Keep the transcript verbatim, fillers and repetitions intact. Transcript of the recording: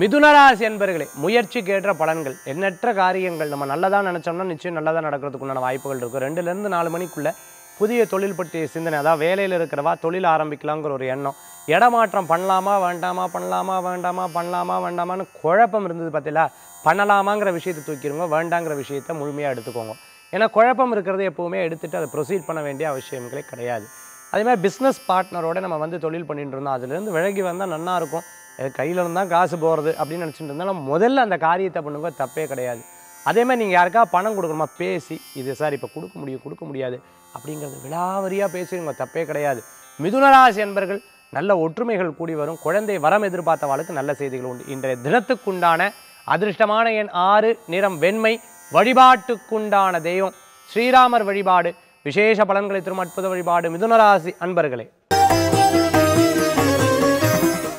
மிதுனராசி என்பர்களே முயற்சிக்கு ஏற்ற பலன்கள் எண்ணற்ற காரியங்கள் நம்ம நல்லதா நினைச்சோம்னா நிச்சயம் நல்லதா நடக்கிறதுக்குண்டான வாய்ப்புகள் இருக்கு. ரெண்டுல இருந்து நாலு மணிக்குள்ள புதிய தொழில் பற்றிய சிந்தனை, அதாவது வேலையில் இருக்கிறவா தொழில் ஆரம்பிக்கலாங்கிற ஒரு எண்ணம், இடமாற்றம் பண்ணலாமா வேண்டாமா பண்ணலாமா வேண்டாமா பண்ணலாமா வேண்டாமான்னு குழப்பம் இருந்தது பார்த்தீங்களா, பண்ணலாமாங்கிற விஷயத்தை தூக்கிடுங்க, வேண்டாங்கிற விஷயத்தை முழுமையாக எடுத்துக்கோங்க. ஏன்னா குழப்பம் இருக்கிறது எப்போவுமே எடுத்துகிட்டு அதை ப்ரொசீட் பண்ண வேண்டிய அவசியங்களே கிடையாது. அதேமாதிரி பிஸ்னஸ் பார்ட்னரோடு நம்ம வந்து தொழில் பண்ணிட்டு இருந்தோம், அதுலேருந்து விலகி வந்தால் நல்லாயிருக்கும், கையில் இருந்தால் காசு போகிறது அப்படின்னு நினச்சிட்டு இருந்தாலும் முதல்ல அந்த காரியத்தை பண்ணுங்க, தப்பே கிடையாது. அதேமாதிரி நீங்கள் யாருக்கா பணம் கொடுக்கணுமா பேசி இது சார் இப்போ கொடுக்க முடியும் கொடுக்க முடியாது அப்படிங்கிறது விலாவரியாக பேசுவீங்க, தப்பே கிடையாது. மிதுனராசி என்பர்கள் நல்ல ஒற்றுமைகள் கூடி வரும், குழந்தை வரம் எதிர்பார்த்தவாளுக்கு நல்ல செய்திகள் உண்டு. இன்றைய தினத்துக்குண்டான அதிர்ஷ்டமான எண் ஆறு, நிறம் வெண்மை, வழிபாட்டுக்குண்டான தெய்வம் ஸ்ரீராமர் வழிபாடு, விசேஷ பலன்களை தரும் அற்புத வழிபாடு மிதுனராசி அன்பர்களே.